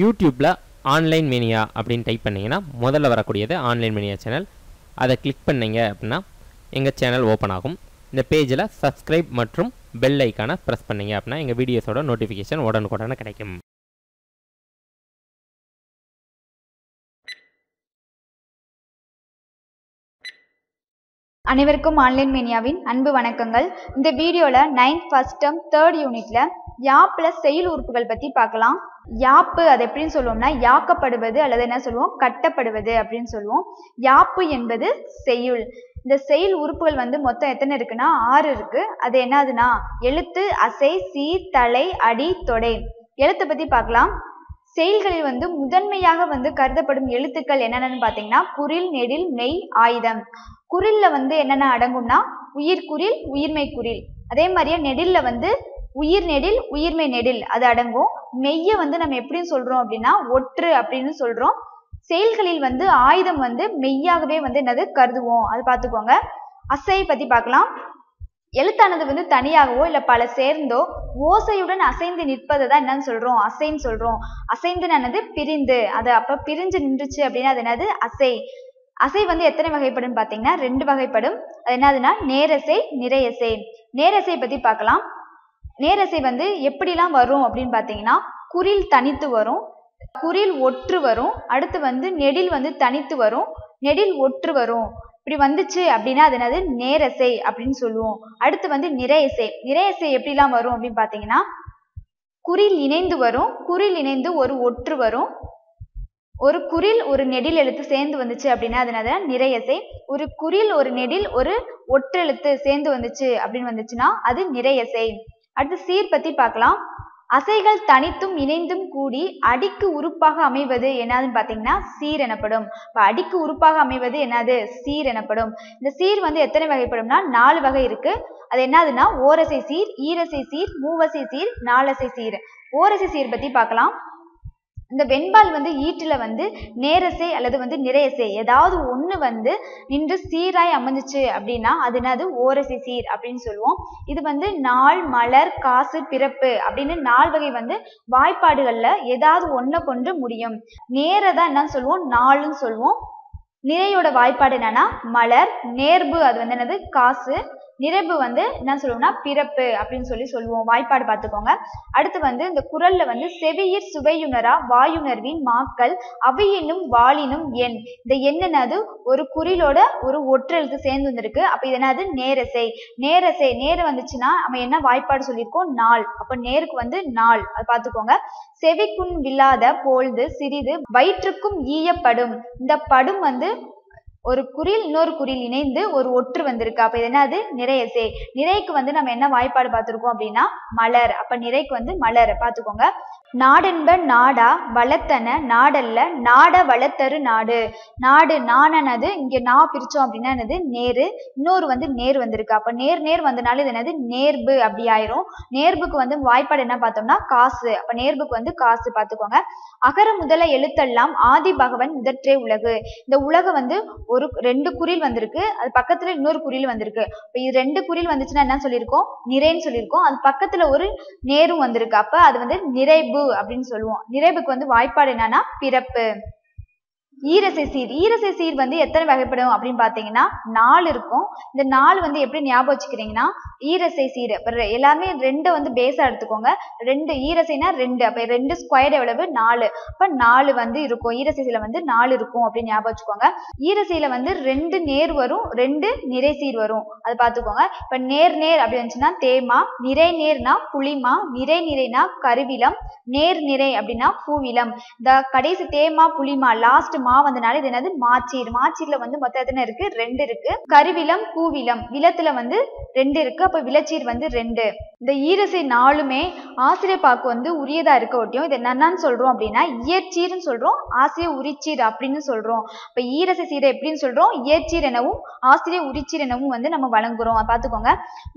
யூடியூப்ல online mania அப்படினு type பண்ணீங்கனா முதல்ல வரக்கூடியது ஆன்லைன் மேனியா சேனல். அதை கிளிக் பண்ணீங்க அப்படினா எங்க சேனல் ஓபன் ஆகும். இந்த பேஜ்ல Subscribe மற்றும் பெல் ஐகானை பிரஸ் பண்ணீங்க அப்படினா எங்க வீடியோஸோட நோட்டிஃபிகேஷன் உடனுக்குடனே கிடைக்கும். அனைவருக்கும் ஆன்லைன் மேனியாவின் அன்பு வணக்கங்கள். இந்த வீடியோல 9th ஃபர்ஸ்ட் டேர்ம் 3rd யூனிட்ல யா பிளஸ் செயல் உறுப்புகள் பத்தி பார்க்கலாம். யாப்பு அது எப்படின்னு சொல்லுவோம்னா யாக்கப்படுவது அல்லது என்ன சொல்லுவோம் கட்டப்படுவது அப்படின்னு சொல்லுவோம். யாப்பு என்பது செய்யுள். இந்த செயல் உறுப்புகள் வந்து மொத்தம் எத்தனை இருக்குன்னா 6 இருக்கு. அது என்னதுன்னா எழுத்து, அசை, சீர், தலை, அடி, தொடை. எழுத்தை பத்தி பார்க்கலாம். செயல்களில் வந்து முதன்மையாக வந்து கருதப்படும் எழுத்துக்கள் என்னென்னு பார்த்தீங்கன்னா குரில், நெடில், மெய், ஆயுதம். குரில்ல வந்து என்னென்ன அடங்கும்னா உயிர்குரில், உயிர்மை குரில். அதே மாதிரியே நெடில்ல வந்து உயிர் நெடில், உயிர்மை நெடில் அது அடங்கும். மெய்யை வந்து நம்ம எப்படி சொல்றோம் அப்படின்னா ஒற்று அப்படின்னு சொல்றோம். செயல்களில் வந்து ஆயுதம் வந்து மெய்யாகவே வந்து என்னது கருதுவோம், அது பார்த்துக்கோங்க. அசை பத்தி பார்க்கலாம். எழுத்தானது வந்து தனியாகவோ இல்லை பல சேர்ந்தோ ஓசையுடன் அசைந்து நிற்பதை தான் என்னன்னு சொல்றோம் அசைன்னு சொல்றோம். அசைந்துனானது பிரிந்து, அது அப்போ பிரிஞ்சு நின்றுச்சு அப்படின்னா அது என்னது அசை. அசை வந்து எத்தனை வகைப்படும் பார்த்தீங்கன்னா 2 வகைப்படும். அது என்னதுன்னா நேரசை, நிறையசை. நேரசை பற்றி பார்க்கலாம். நேரசை வந்து எப்படிலாம் வரும் அப்படின்னு பார்த்தீங்கன்னா குரில் தனித்து வரும், குரில் ஒற்று வரும், அடுத்து வந்து நெடில் வந்து தனித்து வரும், நெடில் ஒற்று வரும். இப்படி வந்துச்சு அப்படின்னா அது என்னது நேரசை அப்படின்னு சொல்லுவோம். அடுத்து வந்து நிறையசை. நிறையசை எப்படிலாம் வரும் அப்படின்னு பார்த்தீங்கன்னா குரில் இணைந்து வரும், குரில் இணைந்து ஒரு ஒற்று வரும். ஒரு குரில் ஒரு நெடில் எழுத்து சேர்ந்து வந்துச்சு அப்படின்னா அதனால நிறையசை. ஒரு குரில் ஒரு நெடில் ஒரு ஒற்றெழுத்து சேர்ந்து வந்துச்சு அப்படின்னு வந்துச்சுன்னா அது நிறையசை. அடுத்து சீர் பத்தி பார்க்கலாம். அசைகள் தனித்தும் இணைந்தும் கூடி அடிக்கு உறுப்பாக அமைவது என்னதுன்னு பார்த்தீங்கன்னா சீர் எனப்படும். இப்போ அடிக்கு உறுப்பாக அமைவது என்னது சீர் எனப்படும். இந்த சீர் வந்து எத்தனை வகைப்படும்னா 4 வகை இருக்கு. அது என்னதுன்னா ஓரசை சீர், ஈரசை சீர், மூவசை சீர், நாலசை சீர். ஓரசை சீர் பத்தி பார்க்கலாம். இந்த வெண்பால் வந்து ஈற்றில வந்து நேரசை அல்லது வந்து நிறையசை ஏதாவது ஒன்று வந்து நின்று சீராய் அமைஞ்சிச்சு அப்படின்னா அது என்னது ஓரசை சீர் அப்படின்னு சொல்லுவோம். இது வந்து நாள், மலர், காசு, பிறப்பு அப்படின்னு 4 வகை வந்து வாய்ப்பாடுகளில் ஏதாவது ஒன்றை கொண்டு முடியும். நேரதான் என்னன்னு சொல்லுவோம் நாளுன்னு சொல்லுவோம். நிறையோட வாய்ப்பாடு என்னன்னா மலர், நேர்பு அது வந்து என்னது காசு, நிறைவு வந்து என்ன சொல்லுவோம்னா பிறப்பு அப்படின்னு சொல்லுவோம். வாய்ப்பாடு பார்த்துக்கோங்க. அடுத்து வந்து இந்த குரல்ல வந்து செவியிற் சுவையுணரா வாயுணர்வின் மாக்கள் அவையினும் வாளினும் எண். இந்த என்னது ஒரு குறிலோட ஒரு ஒற்றெழுத்து சேர்ந்து வந்திருக்கு. அப்ப இது என்னது நேரசை. நேரசை நேர வந்துச்சுன்னா நம்ம என்ன வாய்ப்பாடு சொல்லியிருக்கோம் நாள். அப்ப நேருக்கு வந்து நாள் அது பார்த்துக்கோங்க. செவிக்குன் வில்லாத போழ்து சிறிது வயிற்றுக்கும் ஈயப்படும். இந்த படும் வந்து ஒரு குறில் இன்னொரு குறில் இணைந்து ஒரு ஒற்று வந்திருக்கு. அப்ப இது என்னது நிறையசை. நிறைக்கு வந்து நம்ம என்ன வாய்ப்பாடு பார்த்திருக்கோம் அப்படின்னா மலர். அப்ப நிறைக்கு வந்து மலர் பார்த்துக்கோங்க. நாடென்ப நாடா வளர்த்தன நாடல்ல நாட வளர்த்தரு நாடு. நாடு நானது இங்க பிரிச்சோம் அப்படின்னா என்னது நேரு, இன்னொரு வந்து நேர் வந்திருக்கு. அப்ப நேர் நேர் வந்தனால இது என்னது நேர்பு அப்படி ஆயிரும். நேர்புக்கு வந்து வாய்ப்பாடு என்ன பார்த்தோம்னா காசு. அப்ப நேர்புக்கு வந்து காசு பார்த்துக்கோங்க. அகர முதல எழுத்தெல்லாம் ஆதி பகவன் முதற்றே உலகு. இந்த உலக வந்து ஒரு 2 குறில் வந்திருக்கு, அது பக்கத்துல இன்னொரு குறில் வந்திருக்கு. இப்ப இது 2 குறில் வந்துச்சுன்னா என்ன சொல்லியிருக்கோம் நிறைன்னு சொல்லியிருக்கோம். அது பக்கத்துல ஒரு நேரும் வந்திருக்கு. அப்ப அது வந்து நிறைவு அப்படின்னு சொல்லுவோம். நிறைவுக்கு வந்து வாய்ப்பாடு என்னன்னா பிறப்பு. ஈரசை சீர். ஈரசை சீர் வந்து எத்தனை வகைப்படும் அப்படின்னு பாத்தீங்கன்னா 4 இருக்கும். இந்த 4 வந்து எப்படி ஞாபகம் வச்சுக்கிறீங்கன்னா ஈரசை சீர் எல்லாமே 2 வந்து பேஸா எடுத்துக்கோங்க. 2 ஈரசைனா 2, அப்ப 2 ஸ்கொயர் எவ்வளவு 4. அப்ப 4 வந்து இருக்கும் ஈரசை சீர்ல வந்து 4 இருக்கும் அப்படின்னு ஞாபகம் வச்சுக்கோங்க. ஈரசையில வந்து 2 நேர் வரும், 2 நிறை சீர் வரும் அது பாத்துக்கோங்க. இப்ப நேர் நேர் அப்படி வந்துச்சுன்னா தேமா, நிறை நேர்னா புளிமா, நிறை நிறைனா கருவிலம், நேர் நிறை அப்படின்னா பூவிலம். இந்த கடைசி தேமா புளிமா லாஸ்ட் மா வந்தனால இது என்னது மாச்சீர். மாச்சீர்ல வந்து மொத்தம் எத்தனை இருக்கு 2 இருக்கு. கருவிலம் பூவிலம் விலத்துல வந்து 2 இருக்கு. அப்ப விலச்சீர் வந்து 2. இந்த ஈரசை 4மே ஆசிரியர் பாக்கு வந்து உரியதா இருக்க ஒட்டியும் இது என்னன்னு சொல்றோம் அப்படின்னா இயற்சீர்னு சொல்றோம், ஆசிரியர் உரிச்சீர் அப்படின்னு சொல்றோம். இப்ப ஈரசை சீரை எப்படின்னு சொல்றோம் இயற்சீர் எனவும் ஆசிரியர் உரிச்சீர் எனவும் வந்து நம்ம வழங்குறோம் பாத்துக்கோங்க.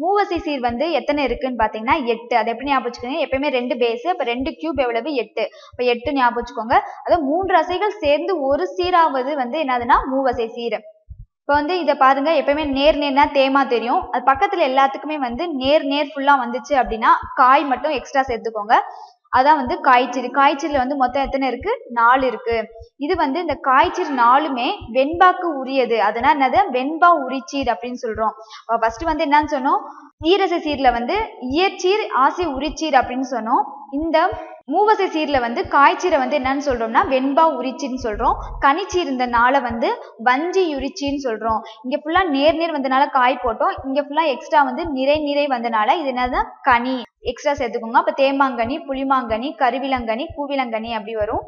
மூவசை சீர் வந்து எத்தனை இருக்குன்னு பாத்தீங்கன்னா 8. அதை எப்படி ஞாபகம் வச்சுக்கோங்க எப்பயுமே 2 பேஸ். அப்ப 2 கியூப் எவ்வளவு 8. இப்ப 8 ஞாபகம் வச்சுக்கோங்க. அதாவது 3 அசைகள் சேர்ந்து ஒரு சீராவது வந்து என்னதுன்னா மூவசை சீர். இப்போ வந்து இதை பாருங்க எப்பயுமே நேர் நேர்னா தேமா தெரியும். அது பக்கத்துல எல்லாத்துக்குமே வந்து நேர் நேர் ஃபுல்லா வந்துச்சு அப்படின்னா காய் மட்டும் எக்ஸ்ட்ரா சேர்த்துக்கோங்க. அதான் வந்து காய்ச்சல். காய்ச்சல் வந்து மொத்தம் எத்தனை இருக்கு? 4 இருக்கு. இது வந்து இந்த காய்ச்சல் 4மே வெண்பாக்கு உரியது. அதனால என்னது வெண்பா உரிச்சீர் அப்படின்னு சொல்றோம். ஃபர்ஸ்ட் வந்து என்னன்னு சொன்னோம், ஈரசை சீர்ல வந்து இயற்சீர், ஆசை உரிச்சீர் அப்படின்னு சொன்னோம். இந்த மூவசை சீர்ல வந்து காய்ச்சீரை வந்து என்னன்னு சொல்றோம்னா வெண்பா உரிச்சின்னு சொல்றோம். கனிச்சீர் இந்த நாளை வந்து வஞ்சி உரிச்சின்னு சொல்றோம். இங்க ஃபுல்லா நேர் நேர் வந்தனால காய் போட்டோம். இங்க ஃபுல்லா எக்ஸ்ட்ரா வந்து நிறை நிறை வந்தனால இது என்னதான் கனி எக்ஸ்ட்ரா சேர்த்துக்கோங்க. அப்ப தேமாங்கனி, புளிமாங்கனி, கருவிலங்கனி, கூவிலங்கனி அப்படி வரும்.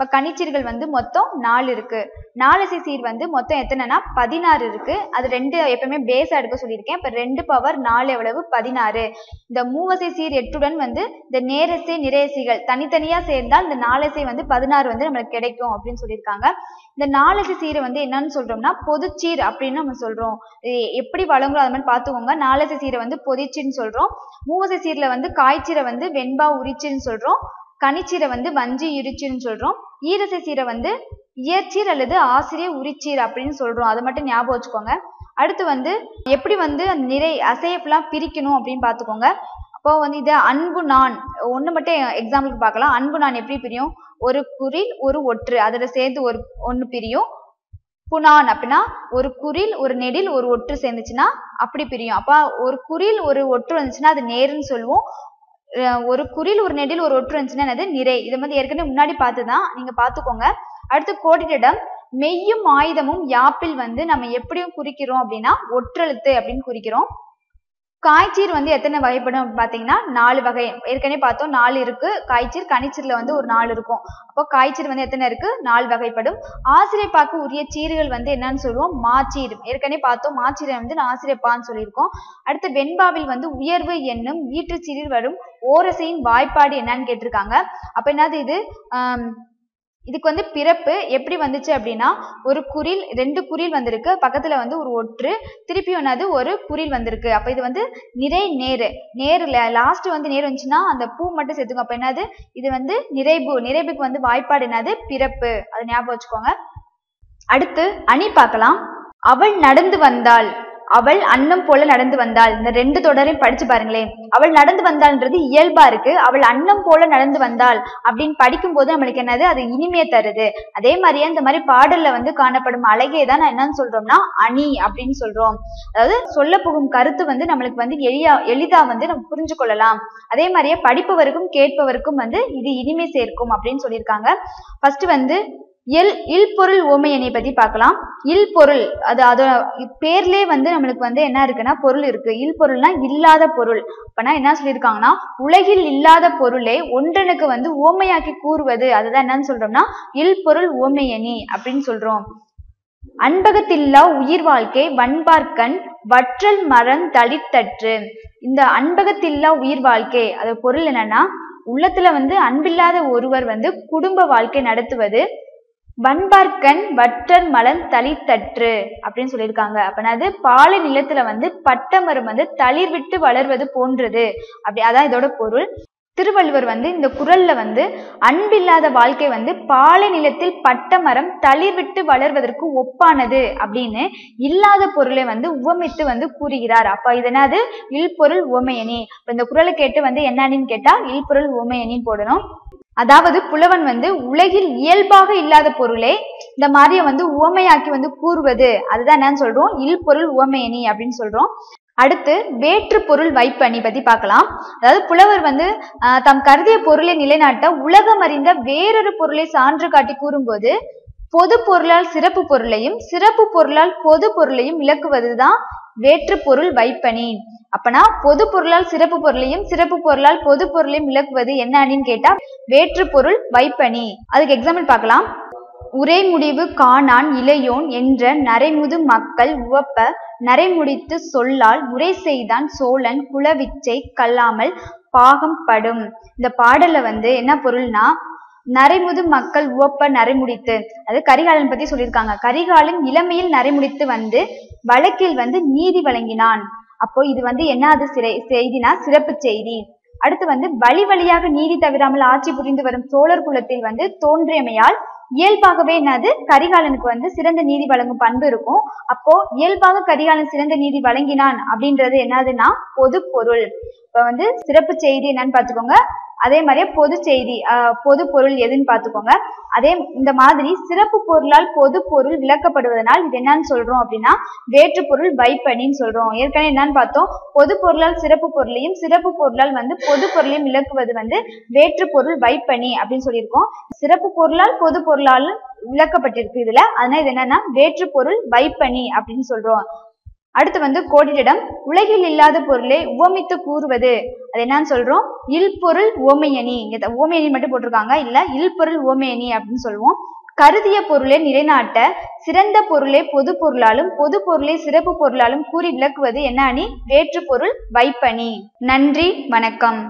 இப்ப கனிச்சீர்கள் வந்து மொத்தம் 4 இருக்கு. நாலசை சீர் வந்து மொத்தம் எத்தனைனா 16 இருக்கு. அது 2 எப்பவுமே பேஸா எடுக்க சொல்லியிருக்கேன். இப்ப 2 பவர் 4 எவ்வளவு? 16. இந்த மூவசை சீர் 8உடன் வந்து இந்த நேரசை நிறையசைகள் தனித்தனியா சேர்ந்தால் இந்த நாலசை வந்து 16 வந்து நம்மளுக்கு கிடைக்கும் அப்படின்னு சொல்லியிருக்காங்க. இந்த நாலசை சீரை வந்து என்னன்னு சொல்றோம்னா பொதுச்சீர் அப்படின்னு நம்ம சொல்றோம். எப்படி வழங்குறோம் அது மாதிரி பாத்துக்கோங்க. நாலசை சீரை வந்து பொதிச்சின்னு சொல்றோம். மூவசை சீர்ல வந்து காய்ச்சீரை வந்து வெண்பா உரிச்சின்னு சொல்றோம். கனிச்சீரை வந்து வஞ்சி இரிச்சின்னு சொல்றோம். ஈரசை சீரை வந்து இயற்சீர் அல்லது ஆசிரிய உரிச்சீர் அப்படின்னு சொல்றோம். அதை மட்டும் ஞாபகம் வச்சுக்கோங்க. அடுத்து வந்து எப்படி வந்து அந்த நிறை அசையெல்லாம் பிரிக்கணும் அப்படின்னு பாத்துக்கோங்க. அப்போ வந்து இதை அன்பு நான் ஒண்ணு மட்டும் எக்ஸாம்பிளுக்கு பார்க்கலாம். அன்பு நான் எப்படி பிரியும்? ஒரு குறில் ஒரு ஒற்று அதோட சேர்ந்து ஒண்ணு பிரியும். புனான் அப்படின்னா ஒரு குறில் ஒரு நெடில் ஒரு ஒற்று சேர்ந்துச்சுன்னா அப்படி பிரியும். அப்ப ஒரு குறில் ஒரு ஒற்று வந்துச்சுன்னா அது நேருன்னு சொல்லுவோம். ஒரு குறில் ஒரு நெடில் ஒரு ஒற்று வந்துச்சுன்னா என்னது நிறை. இதை வந்து ஏற்கனவே முன்னாடி பார்த்துதான், நீங்க பாத்துக்கோங்க. அடுத்து கோடிட்டிடம் மெய்யும் ஆயுதமும் யாப்பில் வந்து நம்ம எப்படியும் குறிக்கிறோம் அப்படின்னா ஒற்றெழுத்து அப்படின்னு குறிக்கிறோம். காய்ச்சீர் வந்து எத்தனை வகைப்படும் அப்படின்னு பாத்தீங்கன்னா 4 வகை. ஏற்கனவே பார்த்தோம் 4 இருக்கு. காய்ச்சீர் கனிச்சீர்ல வந்து ஒரு 4 இருக்கும். அப்போ காய்ச்சீர் வந்து எத்தனை இருக்கு? 4 வகைப்படும். ஆசிரியப்பாக்கு உரிய சீர்கள் வந்து என்னன்னு சொல்லுவோம்? மாச்சீர். ஏற்கனவே பார்த்தோம் மாச்சீரை வந்து ஆசிரியப்பான்னு சொல்லியிருக்கோம். அடுத்து வெண்பாவில் வந்து உயர்வு என்னும் ஈற்று சீரில் வரும் ஓரசையின் வாய்ப்பாடு என்னன்னு கேட்டிருக்காங்க. அப்ப என்னது இது இதுக்கு வந்து பிறப்பு எப்படி வந்துச்சு அப்படின்னா ஒரு குறில் 2 குறில் வந்திருக்கு. பக்கத்துல வந்து ஒரு ஒற்று, திருப்பி ஒன்னாவது ஒரு குறில் வந்திருக்கு. அப்ப இது வந்து நிறை நேரு. நேருல லாஸ்ட் வந்து நேரு வந்துச்சுன்னா அந்த பூ மட்டும் சேர்த்துக்கும். அப்ப என்னது இது வந்து நிறைபூ. நிறைபுக்கு வந்து வாய்ப்பாடு என்னது? பிறப்பு. அதை ஞாபகம் வச்சுக்கோங்க. அடுத்து அணி பார்க்கலாம். அவள் நடந்து வந்தாள், அவள் அன்னம் போல நடந்து வந்தாள். இந்த 2 தொடரையும் படிச்சு பாருங்களேன். அவள் நடந்து வந்தாள்ன்றது இயல்பா இருக்கு. அவள் அன்னம் போல நடந்து வந்தாள் அப்படின்னு படிக்கும் போது நம்மளுக்கு என்னது அது இனிமையை தருது. அதே மாதிரியே இந்த மாதிரி பாடல்ல வந்து காணப்படும் அழகே தான் நான் என்னன்னு சொல்றோம்னா அணி அப்படின்னு சொல்றோம். அதாவது சொல்ல போகும் கருத்து வந்து நம்மளுக்கு வந்து எளிதா வந்து நம்ம புரிஞ்சு கொள்ளலாம். அதே மாதிரியே படிப்பவருக்கும் கேட்பவருக்கும் வந்து இது இனிமை சேர்க்கும் அப்படின்னு சொல்லியிருக்காங்க. ஃபர்ஸ்ட் வந்து இல்பொருள் ஓமையனை பத்தி பார்க்கலாம். இல்பொருள் அது அதோட பேர்லயே வந்து நம்மளுக்கு வந்து என்ன இருக்குன்னா பொருள் இருக்கு. இல்பொருள்னா இல்லாத பொருள். அப்பனா என்ன சொல்லியிருக்காங்கன்னா உலகில் இல்லாத பொருளை ஒன்றனுக்கு வந்து ஓமையாக்கி கூறுவது அதுதான் என்னன்னு சொல்றோம்னா இல்பொருள் ஓமையணி அப்படின்னு சொல்றோம். அன்பகத்தில்லா உயிர் வாழ்க்கை வண்பார்க்கண் வற்றல் மரம் தளிர்த்தற்று. இந்த அன்பகத்தில்லா உயிர் வாழ்க்கை அது பொருள் என்னன்னா உள்ளத்துல வந்து அன்பில்லாத ஒருவர் வந்து குடும்ப வாழ்க்கை நடத்துவது வண்பார்க்கண் வற்றர் மலர் தளிர்த்தற்று அப்படின்னு சொல்லியிருக்காங்க. அப்படின்னாது பாலை நிலத்துல வந்து பட்டமரம் வந்து தளிர் விட்டு வளர்வது போன்றது அப்படி, அதான் இதோட பொருள். திருவள்ளுவர் வந்து இந்த குறள்ல வந்து அன்பில்லாத வாழ்க்கை வந்து பாலை நிலத்தில் பட்டமரம் தளிர் விட்டு வளர்வதற்கு ஒப்பானது அப்படின்னு இல்லாத பொருளை வந்து உவமித்து வந்து கூறுகிறார். அப்ப இதனாது இல்பொருள் உவமையணி. இப்ப இந்த குறளை கேட்டு வந்து என்னன்னு கேட்டா இல்பொருள் உவமையணி போடணும். அதாவது புலவன் வந்து உலகில் இயல்பாக இல்லாத பொருளை இந்த மாதிரிய வந்து உவமையாக்கி வந்து கூறுவது அதுதான் என்னன்னு சொல்றோம் இல்பொருள் உவமையணி அப்படின்னு சொல்றோம். அடுத்து வேற்று பொருள் வைப்பணி பத்தி பார்க்கலாம். அதாவது புலவர் வந்து தம் கருதிய பொருளை நிலைநாட்ட உலகம் அறிந்த வேறொரு பொருளை சான்று காட்டி கூறும்போது பொது பொருளால் சிறப்பு பொருளையும் சிறப்பு பொருளால் பொது பொருளையும் விளக்குவதுதான் வேற்று பொருள் வைப்பணி. அப்பனா பொது பொருளால் சிறப்பு பொருளையும் சிறப்பு பொருளால் பொது பொருளையும் விளக்குவது என்ன அப்படின்னு கேட்டா வேற்று பொருள் வைப்பணி. அதுக்கு எக்ஸாம்பிள் பார்க்கலாம். உரை முடிவு காணான் இளையோன் என்ற நரைமுது மக்கள் உவப்ப நரைமுடித்து சொல்லால் உரை செய்தான் சோழன் குலவிச்சை கல்லாமல் பாகம் படும். இந்த பாடல்ல வந்து என்ன பொருள்னா நரைமுது மக்கள் உவப்ப நரைமுடித்து, அது கரிகாலன் பத்தி சொல்லியிருக்காங்க. கரிகாலன் இளமையில் நரைமுடித்து வந்து வழக்கில் வந்து நீதி வழங்கினான். அப்போ இது வந்து என்ன அது செய்தினா சிறப்பு செய்தி. அடுத்து வந்து வழி வழியாக நீதி தவிராமல் ஆட்சி புரிந்து வரும் சோழர் குலத்தில் வந்து தோன்றியமையால் இயல்பாகவே என்னது கரிகாலனுக்கு வந்து சிறந்த நீதி வழங்கும் பண்பு இருக்கும். அப்போ இயல்பாக கரிகாலன் சிறந்த நீதி வழங்கினான் அப்படின்றது என்னதுன்னா பொது பொருள். இப்ப வந்து சிறப்பு செய்தி என்னன்னு பாத்துக்கோங்க, அதே மாதிரியே பொது செய்தி பொது பொருள் எதுன்னு பாத்துக்கோங்க. அதே இந்த மாதிரி சிறப்பு பொருளால் பொது பொருள் விளக்கப்படுவதனால் இது என்னன்னு சொல்றோம் அப்படின்னா வேற்று பொருள் வைப்பணின்னு சொல்றோம். ஏற்கனவே என்னன்னு பார்த்தோம், பொது பொருளால் சிறப்பு பொருளையும் சிறப்பு பொருளால் வந்து பொது பொருளையும் விளக்குவது வந்து வேற்று பொருள் வைப்பணி அப்படின்னு சொல்லியிருக்கோம். சிறப்பு பொருளால் பொது பொருளால் விளக்கப்பட்டிருக்கு இதுல, அதனால இது என்னன்னா வேற்று பொருள் வைப்பணி அப்படின்னு சொல்றோம். அடுத்து வந்து கோடிடம், உலகில் இல்லாத பொருளை உவமித்து கூறுவது அது என்னன்னு சொல்றோம் இல்பொருள் ஓமையணி. இங்க ஓமையணி மட்டும் போட்டிருக்காங்க, இல்ல இல்பொருள் ஓமையணி அப்படின்னு சொல்லுவோம். கருதிய பொருளை நிலைநாட்ட சிறந்த பொருளை பொது பொருளாலும் பொது பொருளை சிறப்பு பொருளாலும் கூறி விளக்குவது என்ன அணி வேற்று பொருள் வைப்பணி. நன்றி, வணக்கம்.